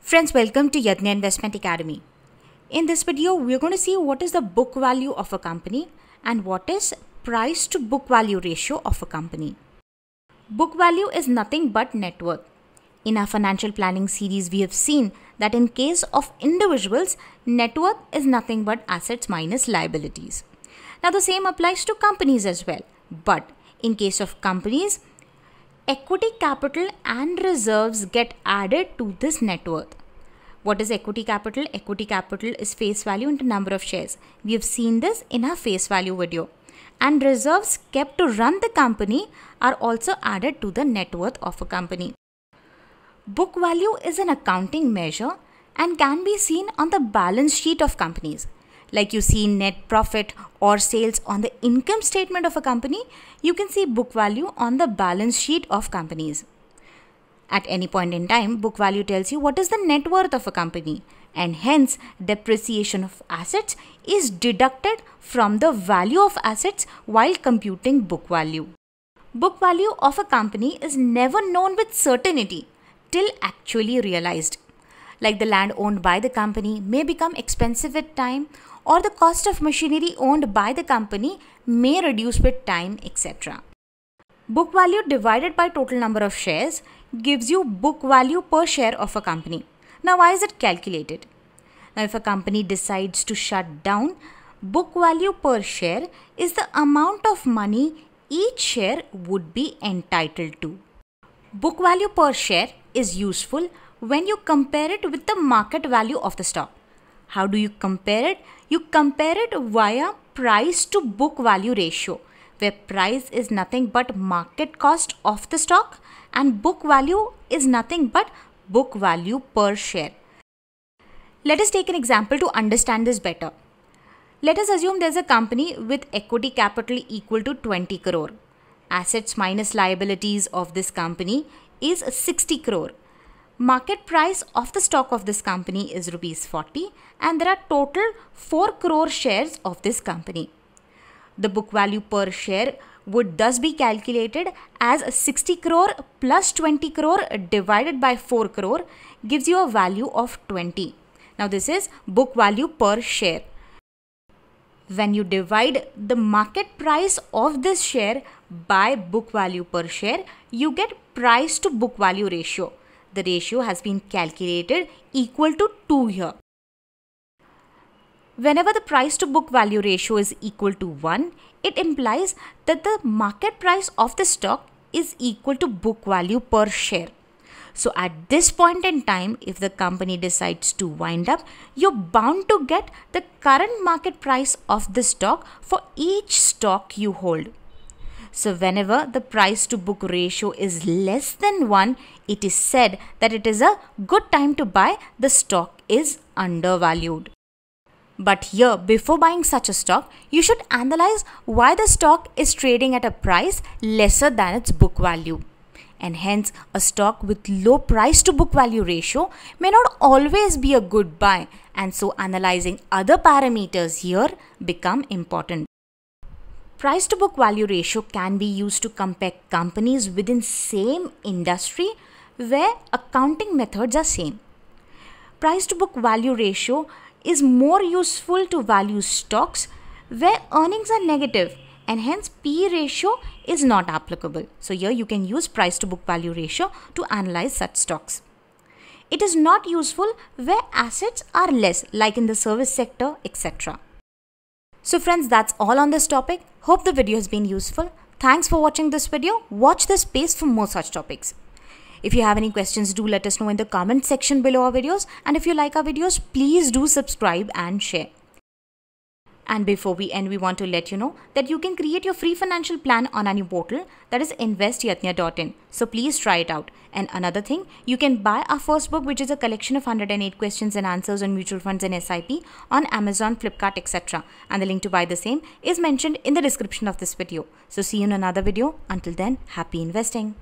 Friends, welcome to Yadnya Investment Academy. In this video, we are going to see what is the book value of a company and what is price to book value ratio of a company. Book value is nothing but net worth. In our financial planning series, we have seen that in case of individuals, net worth is nothing but assets minus liabilities. Now, the same applies to companies as well. But in case of companies, equity capital and reserves get added to this net worth. What is equity capital? Equity capital is face value into number of shares. We have seen this in our face value video. And reserves kept to run the company are also added to the net worth of a company. Book value is an accounting measure and can be seen on the balance sheet of companies. Like you see net profit or sales on the income statement of a company, you can see book value on the balance sheet of companies. At any point in time, book value tells you what is the net worth of a company, and hence depreciation of assets is deducted from the value of assets while computing book value. Book value of a company is never known with certainty till actually realized. Like the land owned by the company may become expensive with time, or the cost of machinery owned by the company may reduce with time, etc. Book value divided by total number of shares gives you book value per share of a company. Now, why is it calculated? Now, if a company decides to shut down, book value per share is the amount of money each share would be entitled to. Book value per share is useful when you compare it with the market value of the stock. How do you compare it? You compare it via price to book value ratio, where price is nothing but market cost of the stock and book value is nothing but book value per share. Let us take an example to understand this better. Let us assume there is a company with equity capital equal to 20 crore. Assets minus liabilities of this company is 60 crore. Market price of the stock of this company is rupees 40 and there are total 4 crore shares of this company. The book value per share would thus be calculated as 60 crore plus 20 crore divided by 4 crore gives you a value of 20. Now this is book value per share. When you divide the market price of this share by book value per share, you get price to book value ratio. The ratio has been calculated equal to 2 here. Whenever the price to book value ratio is equal to 1, it implies that the market price of the stock is equal to book value per share. So at this point in time, if the company decides to wind up, you're bound to get the current market price of the stock for each stock you hold. So whenever the price to book ratio is less than 1, it is said that it is a good time to buy, the stock is undervalued. But here, before buying such a stock, you should analyze why the stock is trading at a price lesser than its book value. And hence, a stock with low price to book value ratio may not always be a good buy, and so analyzing other parameters here become important. Price to book value ratio can be used to compare companies within same industry where accounting methods are same. Price to book value ratio is more useful to value stocks where earnings are negative and hence P/E ratio is not applicable. So here you can use price to book value ratio to analyze such stocks. It is not useful where assets are less, like in the service sector, etc. So friends, that's all on this topic. Hope the video has been useful. Thanks for watching this video. Watch this space for more such topics. If you have any questions, do let us know in the comment section below our videos. And if you like our videos, please do subscribe and share. And before we end, we want to let you know that you can create your free financial plan on our new portal, that is wealth.investyadnya.in. So please try it out. And another thing, you can buy our first book, which is a collection of 108 questions and answers on mutual funds and SIP on Amazon, Flipkart, etc. And the link to buy the same is mentioned in the description of this video. So see you in another video. Until then, happy investing.